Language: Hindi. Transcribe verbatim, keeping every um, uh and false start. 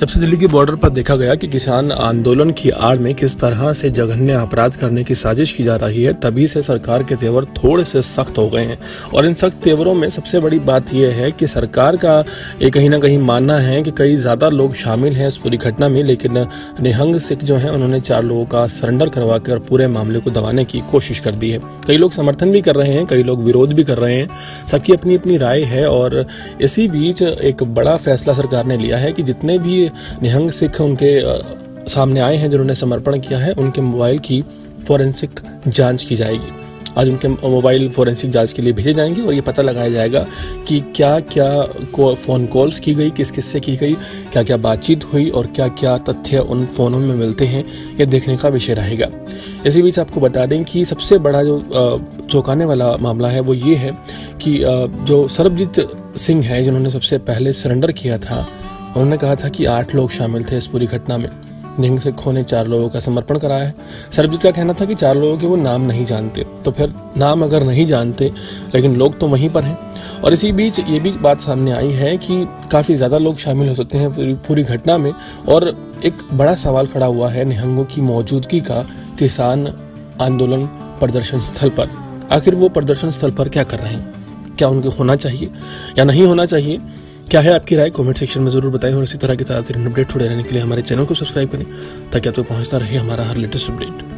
जब से दिल्ली की बॉर्डर पर देखा गया कि किसान आंदोलन की आड़ में किस तरह से जघन्य अपराध करने की साजिश की जा रही है, तभी से सरकार के तेवर थोड़े से सख्त हो गए हैं। और इन सख्त तेवरों में सबसे बड़ी बात यह है कि सरकार का ये कहीं ना कहीं मानना है कि कई ज़्यादा लोग शामिल हैं इस पूरी घटना में, लेकिन निहंग सिख जो हैं उन्होंने चार लोगों का सरेंडर करवा कर पूरे मामले को दबाने की कोशिश कर दी है। कई लोग समर्थन भी कर रहे हैं, कई लोग विरोध भी कर रहे हैं, सबकी अपनी अपनी राय है। और इसी बीच एक बड़ा फैसला सरकार ने लिया है कि जितने भी निहंग सिख उनके सामने आए हैं जिन्होंने समर्पण किया है, उनके मोबाइल की फोरेंसिक जांच की जाएगी। आज उनके मोबाइल फोरेंसिक जांच के लिए भेजे जाएंगे और ये पता लगाया जाएगा कि क्या क्या फ़ोन कॉल्स की गई, किस किस से की गई, क्या क्या बातचीत हुई और क्या क्या तथ्य उन फ़ोनों में मिलते हैं, ये देखने का विषय रहेगा। इसी बीच आपको बता दें कि सबसे बड़ा जो चौंकाने वाला मामला है वो ये है कि जो सरबजीत सिंह है जिन्होंने सबसे पहले सरेंडर किया था, उन्होंने कहा था कि आठ लोग शामिल थे इस पूरी घटना में। निहंग सिखों ने चार लोगों का समर्पण कराया है। सरबजीत का कहना था कि चार लोगों के वो नाम नहीं जानते, तो फिर नाम अगर नहीं जानते लेकिन लोग तो वहीं पर हैं। और इसी बीच ये भी बात सामने आई है कि काफ़ी ज़्यादा लोग शामिल हो सकते हैं पूरी पूरी घटना में। और एक बड़ा सवाल खड़ा हुआ है निहंगों की मौजूदगी का किसान आंदोलन प्रदर्शन स्थल पर। आखिर वो प्रदर्शन स्थल पर क्या कर रहे हैं? क्या उनके होना चाहिए या नहीं होना चाहिए? क्या है आपकी राय? कमेंट सेक्शन में जरूर बताएं। और इसी तरह के ताज़ा अपडेट जुड़े रहने के लिए हमारे चैनल को सब्सक्राइब करें ताकि आप तक पहुंचता रहे हमारा हर लेटेस्ट अपडेट।